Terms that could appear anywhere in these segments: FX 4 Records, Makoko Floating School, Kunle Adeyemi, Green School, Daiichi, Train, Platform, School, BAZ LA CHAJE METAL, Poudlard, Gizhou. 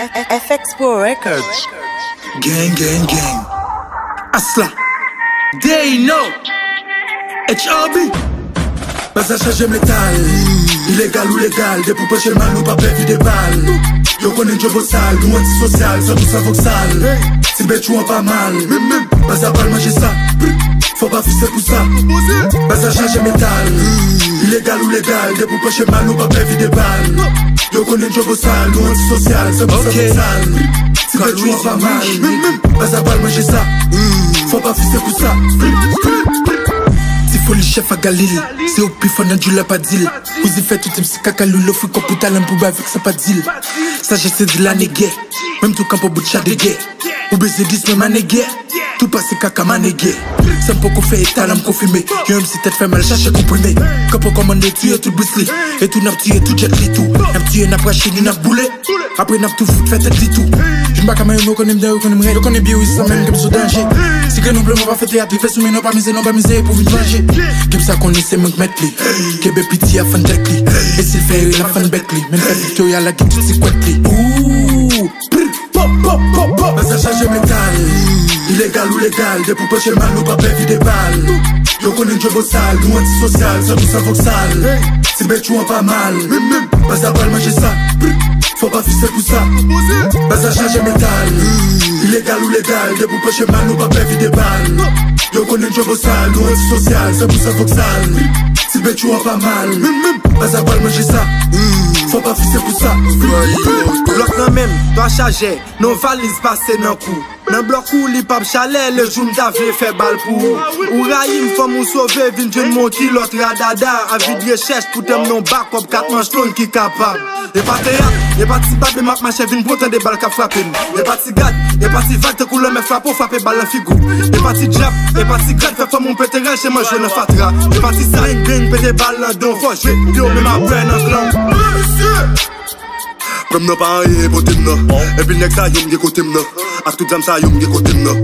FX 4 Records. Gang, gang, gang. Asla. They know. HRB. Baz à charge métal. Illégal ou légal. Des poupées chez le mal ou pas perdu des balles. Yo connais le job au sale, nous antisocial, surtout sa voxale. Si bête ou en pas mal, même, base à balle, manger ça. Faut pas pousser pour ça. Baz à charge métal. Illégal ou légal, des poupées chez mal ou pas perdu des balles. Yo connais le job au sale, nous antisocial, surtout sa voxale. Si bête ou en pas mal, même, base à balle, manger ça. Faut pas pousser pour ça. Pour le chef à Galil, c'est au pif on a du la padil. Vous y faites tout un petit caca l'eau, fou qu'on putain l'embouba avec sa padil. Ça j'essaie de la néguer, même tout camp au bout de chat de guerre. Ou baiser 10 même à néguer, tout passé caca m'a néguer. Ça me peut qu'on fait état, l'âme confirmée. Y'a un petit tête fait mal, cherche comprimé. Quand on commande tu es tout brisé. Et tout n'a tué, tout jet li tout. N'a tué, n'a pas chez nous, n'a boulé. Après n'a tout foutu, fait tête li tout. Je m'en connais bien, je connais bien, oui, ça même comme sous danger. Si que nous bleu, on va fêter à tout, fais soumis, non pas misé, pour vous manger. Comme ça qu'on essaie, manque mettre li. Québec pitié à fin de li. Et s'il fait, il a fin de bec li. Même fait Victoria, la guide, tout s'y couette li. Ouh, pop, pop, pop, pop. Baz à charge métal. Illégal ou légal, des poupées chez mal, nous pas perdu des balles. Yo connais le job au sale, nous antisocial, surtout sa voxale. Si bête ou en pas mal, même, base à balle, manger ça. Faut pas fisser pour ça. Baz à charge métal. Illégal ou légal, des poupées chez mal, nous pas perdu des balles. Yo connais le job au sale, nous antisocial, surtout sa voxale. Si bête ou en pas mal, même, base à balle, manger ça. Faut pas fisser pour ça. Bloc nan même, doit charger, non valise passer nan coup. Nan bloc ou li pap chalet, le jour m'tavle fait balle pour. Ou raïm, femme ou sauver, vin d'une monti, l'autre radada. Avis de recherche pour t'aimer non bac, ou 4 manches tonnes qui capable. Et pas théâtre, et pas si bab, et ma chèvre, vin pour des balles qu'a frappé. Et pas si gâte, et pas si vague, te couleur, mais frappe, frappe balle la figure. Et pas si jab, et pas si grade, fait femme ou pétérin, chez moi je ne fatra. Et pas si ça, gang, pété balle dans don, faut jouer, yo, mais ma peine en clan. Comme nos parents et botem no, et puis next time yom gekotem no, à toute dame ça yom gekotem no.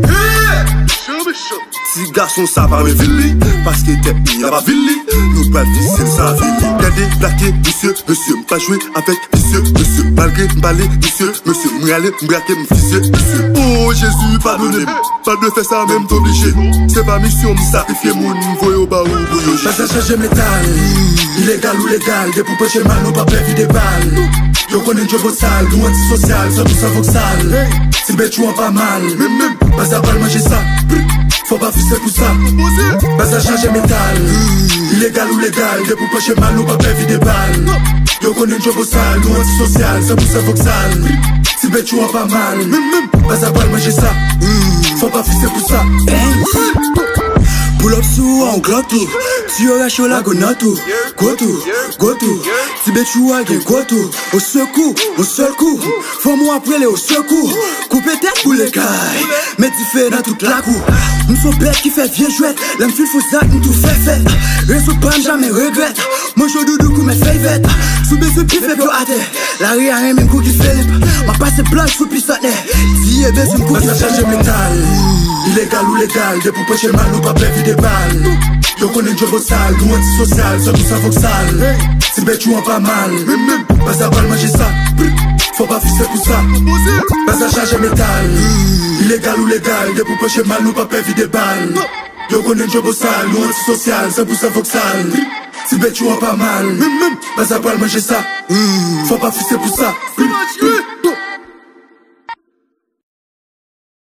Si garçon ça va me villi, parce que t'es il y a pas villi, nous pas visser ça villi. Gardez plaqué monsieur, monsieur pas jouer avec monsieur, monsieur malgré balai monsieur, monsieur m'aller braquer monsieur, monsieur. Oh Jésus pardonnez, pas de faire ça même t'obliger. C'est pas mission me sacrifier mon voyo ba ou voyo. Baz à charge métal. Illégal ou légal, des poupées chez mal, nous pas perdu des balles. Yo connais le job au sale, nous antisocial, surtout sa voxale. Si bête ou en pas mal, même, base à balle, manger ça. Faut pas fisser pour ça. Baz à charge métal. Illégal ou légal, des poupées chez mal, nous pas perdu des balles. Yo connais le job au sale, nous antisocial, surtout sa voxale. Si bête ou en pas mal, même, base à balle, manger ça. Faut pas fisser pour ça. Pull up sous en glotou, tu as chaud la gonatou, gotou, gotou, si bête tu as des gotou, au secours, fais-moi après les au secours, coupe tête pour les cailles, mais tu fais dans toute la cour. Nous sommes bêtes qui fait vieux jouet, l'homme fil faut ça, nous tout fait, réseau pas jamais regrette, moi je doudou comme mes favoris, sous mes yeux qui fait pour hâter, la rue a rien même coup qui Philippe, ma passe blanche sous puissante, si et bien c'est une coupe qui charge métal. Illégal ou légal, des poupées chez mal, nous pas perdu des balles. Yo connais le job au sale, nous antisocial, surtout sa voxale. Si bête ou en pas mal, même, base à balle, manger ça. Faut pas fisser pour ça. Baz à charge métal. Illégal ou légal, des poupées chez mal, nous pas perdu des balles. Yo connais le job au sale, nous antisocial, surtout sa voxale. Si bête ou en pas mal, même, base à balle, manger ça. Faut pas fisser pour ça.